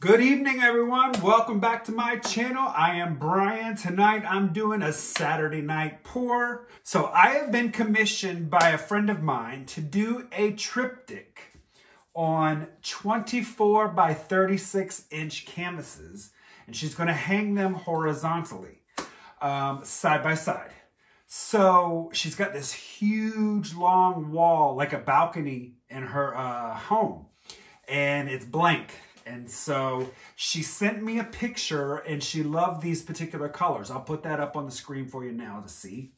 Good evening, everyone. Welcome back to my channel. I am Brian. Tonight I'm doing a Saturday night pour. So I have been commissioned by a friend of mine to do a triptych on 24 by 36 inch canvases, and she's going to hang them horizontally, side by side. So she's got this huge long wall, like a balcony in her home, and it's blank. And so she sent me a picture and she loved these particular colors. I'll put that up on the screen for you now to see.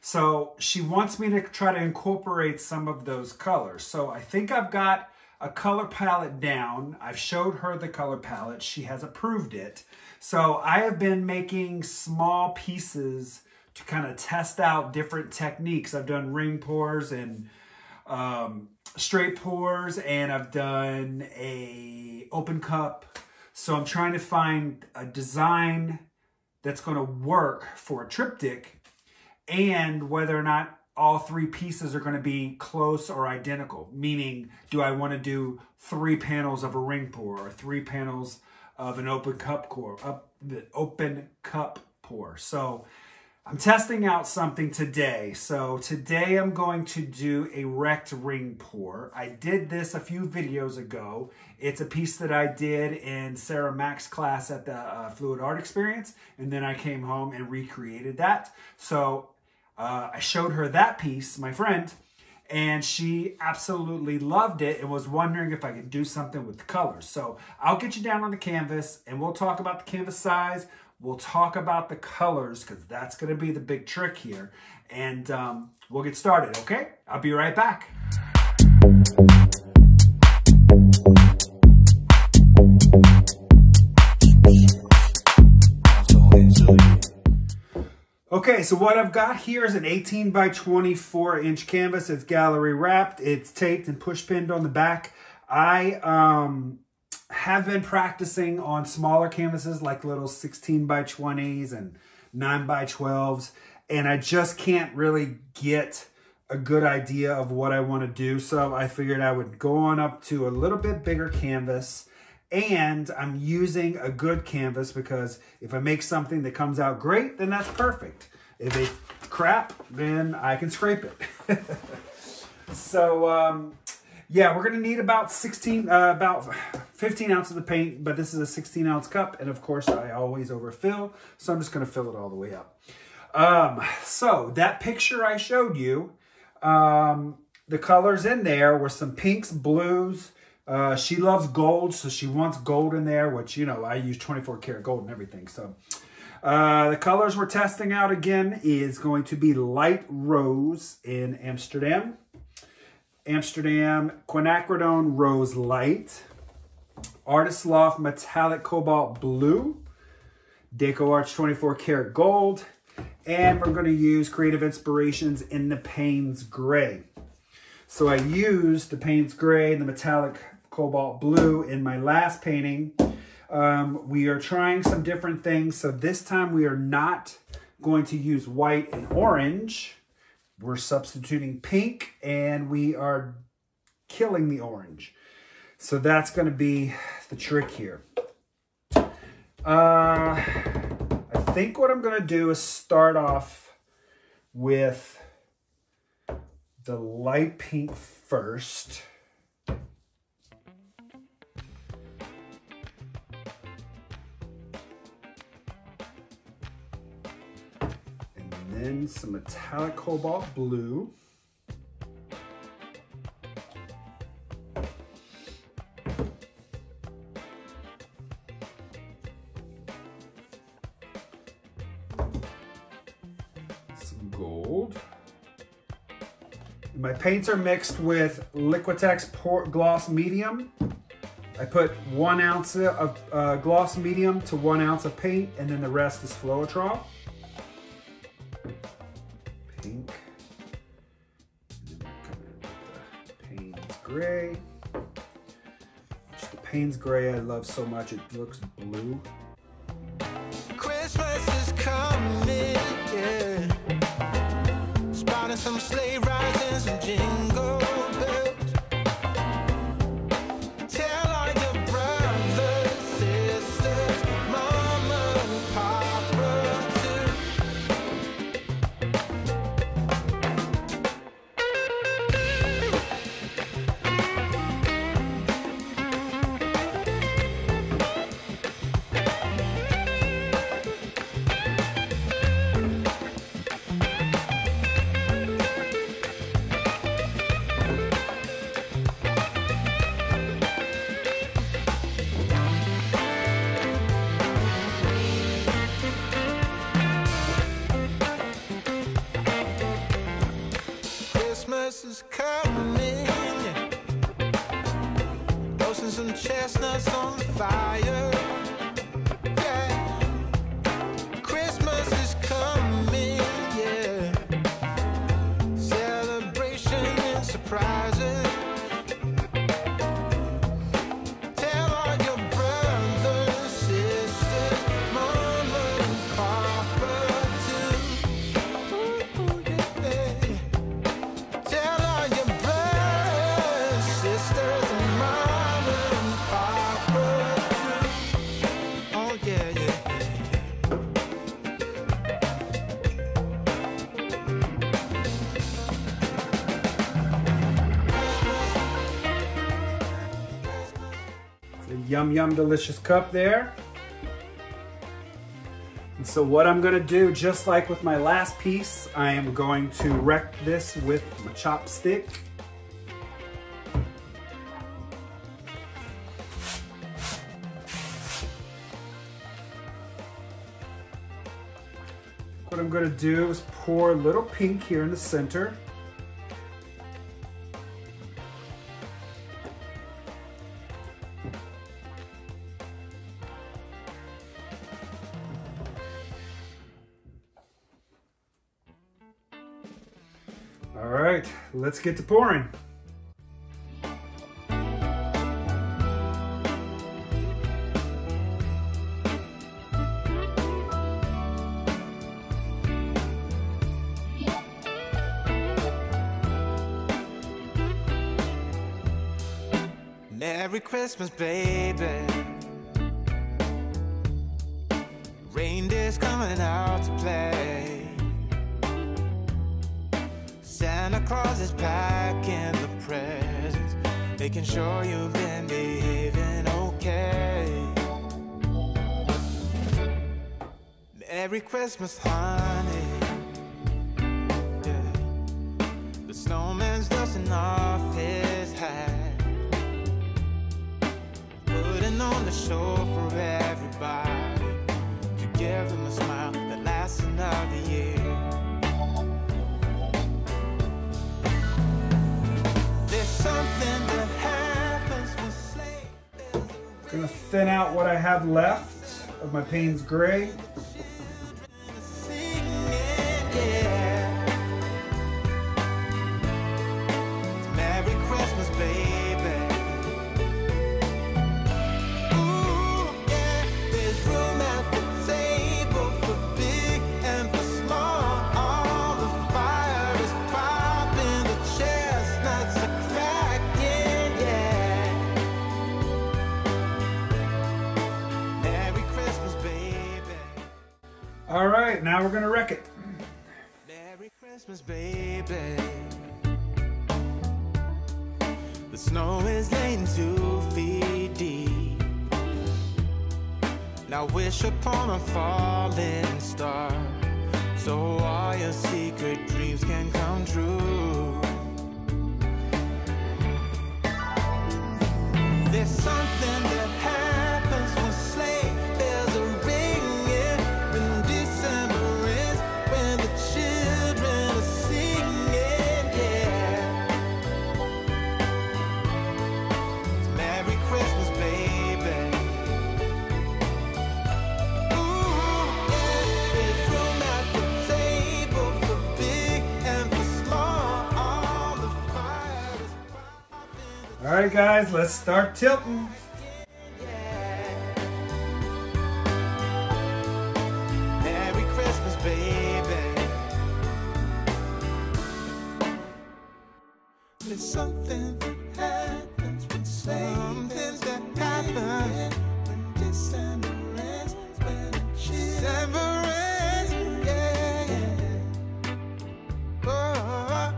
So she wants me to try to incorporate some of those colors. So I think I've got a color palette down. I've showed her the color palette. She has approved it. So I have been making small pieces to kind of test out different techniques. I've done ring pours and straight pours, and I've done a open cup. So I'm trying to find a design that's going to work for a triptych, and whether or not all three pieces are going to be close or identical. Meaning, do I want to do three panels of a ring pour or three panels of an open cup pour? So I'm testing out something today. So today I'm going to do a rect ring pour. I did this a few videos ago. It's a piece that I did in Sarah Mack's class at the Fluid Art Experience. And then I came home and recreated that. So I showed her that piece, my friend, and she absolutely loved it and was wondering if I could do something with the colors. So I'll get you down on the canvas and we'll talk about the canvas size. We'll talk about the colors because that's going to be the big trick here. And we'll get started, okay? I'll be right back. Okay, so what I've got here is an 18 by 24 inch canvas. It's gallery wrapped. It's taped and push pinned on the back. I have been practicing on smaller canvases like little 16 by 20s and 9 by 12s, and I just can't really get a good idea of what I want to do. So I figured I would go on up to a little bit bigger canvas, and I'm using a good canvas because if I make something that comes out great, then that's perfect. If it's crap, then I can scrape it. So, yeah, we're going to need about 15 ounces of paint, but this is a 16 ounce cup. And of course I always overfill. So I'm just going to fill it all the way up. So that picture I showed you, the colors in there were some pinks, blues. She loves gold. So she wants gold in there, which, you know, I use 24 karat gold and everything. So, the colors we're testing out again is going to be light rose in Amsterdam. Amsterdam quinacridone rose light, Artist Loft metallic cobalt blue, Deco Arch 24 karat gold, and we're going to use Creative Inspirations in the Payne's Gray. So I used the Payne's Gray and the metallic cobalt blue in my last painting. We are trying some different things. So this time we are not going to use white and orange. We're substituting pink, and we are killing the orange. So that's going to be the trick here. I think what I'm going to do is start off with the light pink first. Then some metallic cobalt blue. Some gold. My paints are mixed with Liquitex Port Gloss Medium. I put 1 ounce of gloss medium to 1 ounce of paint, and then the rest is Floetrol. Gray, which the Payne's Gray I love so much. It looks blue. Christmas is coming, yeah. Spotting some sleigh rides and some jingle bells. Tell all your brothers some chestnuts on the fire. Yeah. Christmas is coming, yeah. Celebration and surprises. Tell all your brothers, sisters, mama and papa too. Ooh, yeah. Tell all your brothers, sisters. Yum, yum, delicious cup there. And so what I'm gonna do, just like with my last piece, I am going to wreck this with my chopstick. What I'm gonna do is pour a little pink here in the center. All right, let's get to pouring. Merry Christmas, baby. Reindeer's coming out to play. Santa Claus is packing the presents, making sure you've been behaving okay. Merry Christmas, honey. Yeah. The snowman's dusting off his hat, putting on the show for everybody to give them a smile that lasts another year. I'm gonna thin out what I have left of my Payne's Gray. All right, now we're gonna wreck it. Merry Christmas, baby. The snow is laying 2 feet deep. Now wish upon a falling star, so all your secret dreams can come true. There's something that happens when sleigh bells are. All right, guys, let's start tilting. Merry Christmas, baby. There's something that happens when something's that happens when December ends, when December ends, yeah. Oh,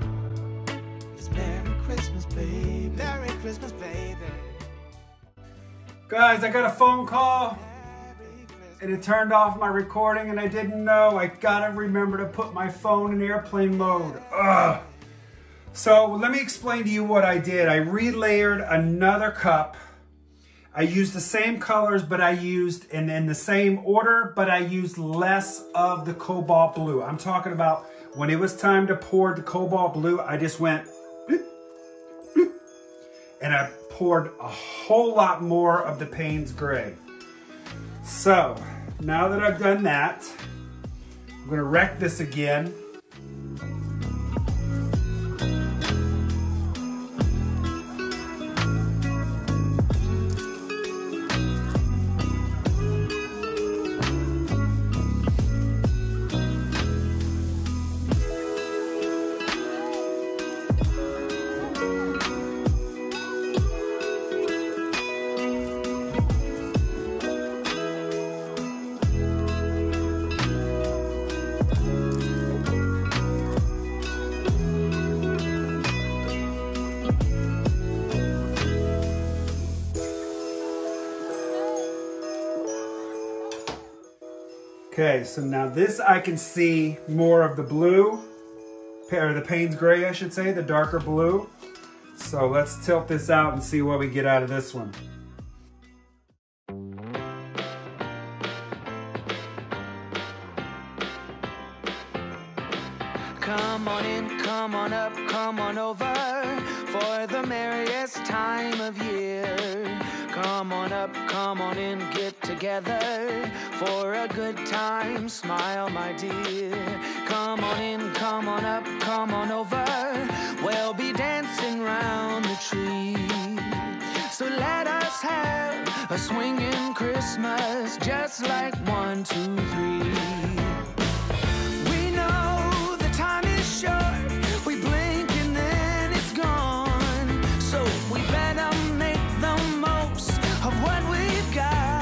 it's Merry Christmas, baby. Merry Christmas, baby. Guys, I got a phone call and it turned off my recording and I didn't know. I gotta remember to put my phone in airplane mode. Ugh. So let me explain to you what I did. I relayered another cup. I used the same colors, but I used, and in the same order, but I used less of the cobalt blue. I'm talking about when it was time to pour the cobalt blue, I just went, and I poured a whole lot more of the Payne's Gray. So now that I've done that, I'm gonna wreck this again. Okay, so now this I can see more of the blue, or the Payne's Gray I should say, the darker blue. So let's tilt this out and see what we get out of this one. Come on in, come on up, come on over for the merriest time of year. Come on up, come on in, get together for a good time, smile my dear. Come on in, come on up, come on over, we'll be dancing round the tree. So let us have a swinging Christmas, just like 1, 2, 3. We know the time is short, we blink and then it's gone, so we better make the most of what we've got.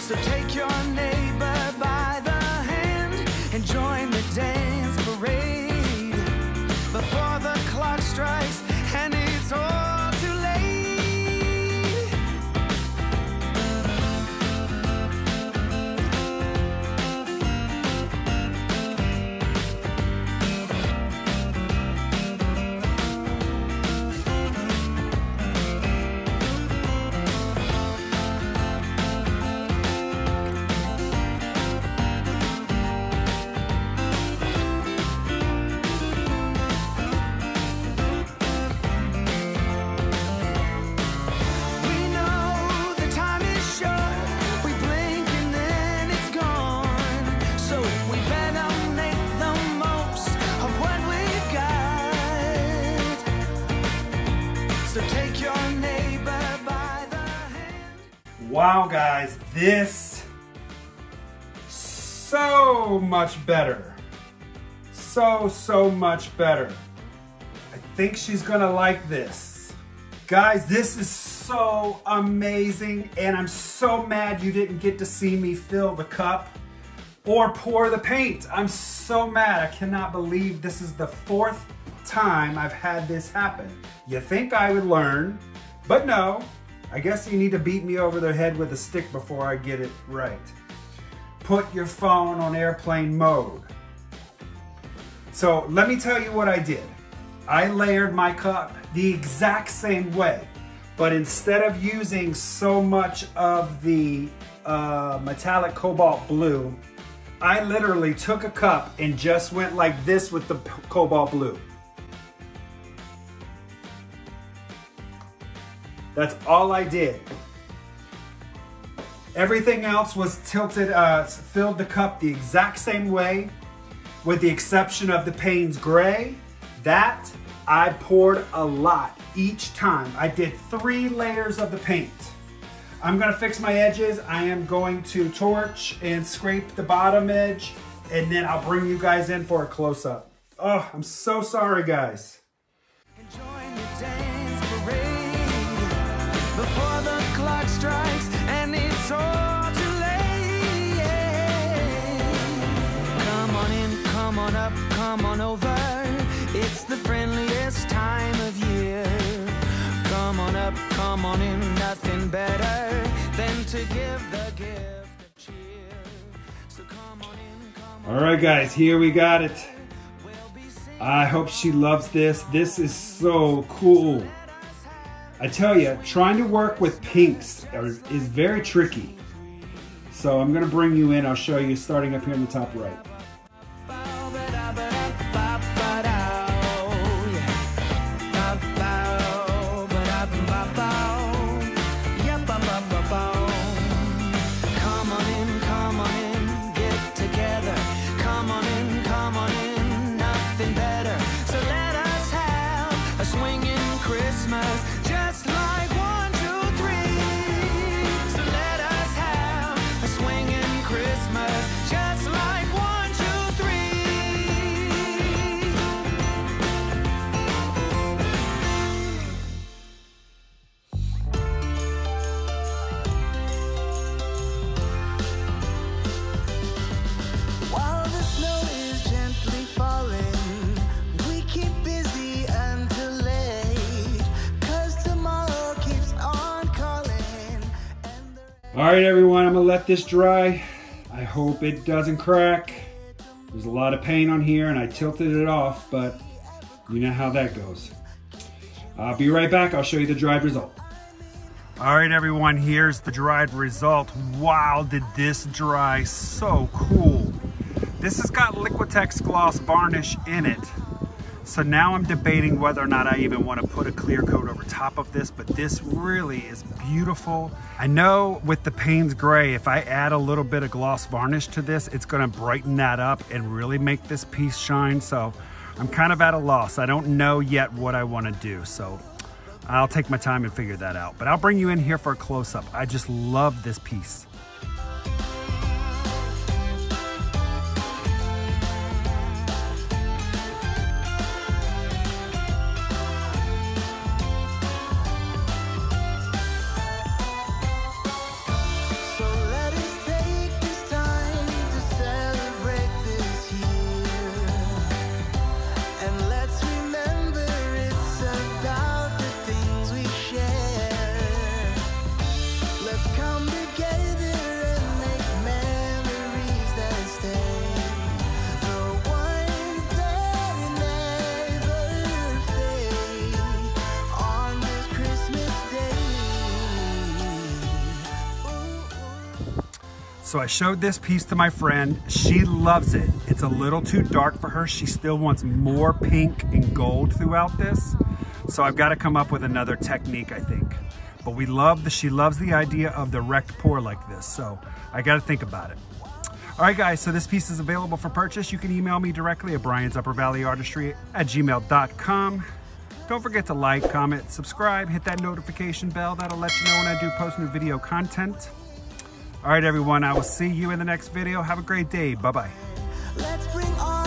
So take your neighbor by the hand and join the dance parade before the clock strikes and it's all too late. Wow guys, this so much better. So much better. I think she's gonna like this. Guys, this is so amazing and I'm so mad you didn't get to see me fill the cup or pour the paint. I'm so mad. I cannot believe this is the 4th time I've had this happen. You think I would learn, but no. I guess you need to beat me over the head with a stick before I get it right. Put your phone on airplane mode. So let me tell you what I did. I layered my cup the exact same way, but instead of using so much of the metallic cobalt blue, I literally took a cup and just went like this with the cobalt blue. That's all I did. Everything else was tilted, filled the cup the exact same way, with the exception of the Payne's Gray. That I poured a lot each time. I did 3 layers of the paint. I'm gonna fix my edges. I am going to torch and scrape the bottom edge, and then I'll bring you guys in for a close-up. Oh, I'm so sorry, guys. Enjoy the day. Before the clock strikes and it's all too late. Come on in, come on up, come on over. It's the friendliest time of year. Come on up, come on in, nothing better than to give the gift of cheer. So come on in, come on. All right guys, here we got it. I hope she loves this. This is so cool. I tell you, trying to work with pinks is very tricky. So I'm gonna bring you in, I'll show you starting up here in the top right. All right, everyone, I'm gonna let this dry. I hope it doesn't crack. There's a lot of paint on here and I tilted it off, but you know how that goes. I'll be right back. I'll show you the dried result. All right, everyone, here's the dried result. Wow, did this dry. So cool. This has got Liquitex gloss varnish in it. So now I'm debating whether or not I even want to put a clear coat over top of this, but this really is beautiful. I know with the Payne's Gray, if I add a little bit of gloss varnish to this, it's going to brighten that up and really make this piece shine. So I'm kind of at a loss. I don't know yet what I want to do. So I'll take my time and figure that out, but I'll bring you in here for a close-up. I just love this piece. So I showed this piece to my friend. She loves it. It's a little too dark for her. She still wants more pink and gold throughout this. So I've got to come up with another technique, I think. But we love that she loves the idea of the direct pour like this. So I got to think about it. All right, guys, so this piece is available for purchase. You can email me directly at briansuppervalleyartistry@gmail.com. Don't forget to like, comment, subscribe, hit that notification bell. That'll let you know when I do post new video content. All right, everyone, I will see you in the next video. Have a great day. Bye-bye.